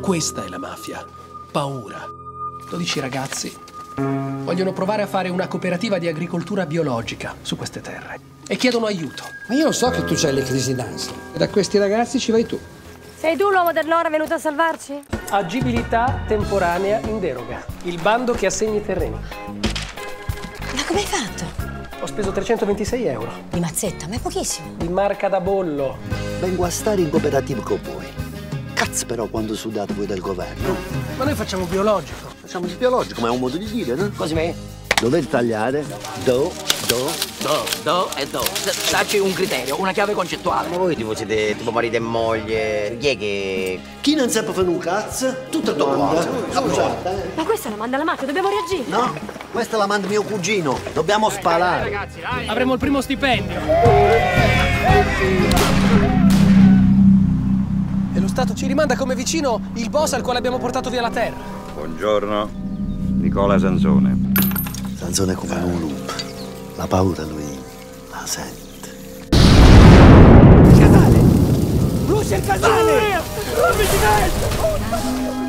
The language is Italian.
Questa è la mafia. Paura. 12 ragazzi vogliono provare a fare una cooperativa di agricoltura biologica su queste terre e chiedono aiuto. Ma io non so che tu c'hai le crisi d'ansia. Da questi ragazzi ci vai tu. Sei tu l'uomo dell'ora venuto a salvarci? Agibilità temporanea in deroga. Il bando che assegna i terreni. Ma come hai fatto? Ho speso 326 euro. Di mazzetta, ma è pochissimo. Di marca da bollo. Vengo a stare in cooperativa con voi. Cazzo però quando sudate voi del governo. Ma noi facciamo biologico. Facciamo il biologico, ma è un modo di dire, no? Così me. Dover tagliare do e do. Dacci un criterio, una chiave concettuale. Ma voi tipo siete tipo marito e moglie. Chi è che... Chi non sa fare un cazzo, tutto domanda. Ma questa la manda la mafia, dobbiamo reagire. No? Questa la manda mio cugino, dobbiamo sparare. Dai, ragazzi, dai. Avremo il primo stipendio. E lo Stato ci rimanda come vicino il boss al quale abbiamo portato via la terra. Buongiorno, Nicola Sansone. Sansone è come un lupo. La paura lui la sente. Il casale! Luce il casale! Avvicinate!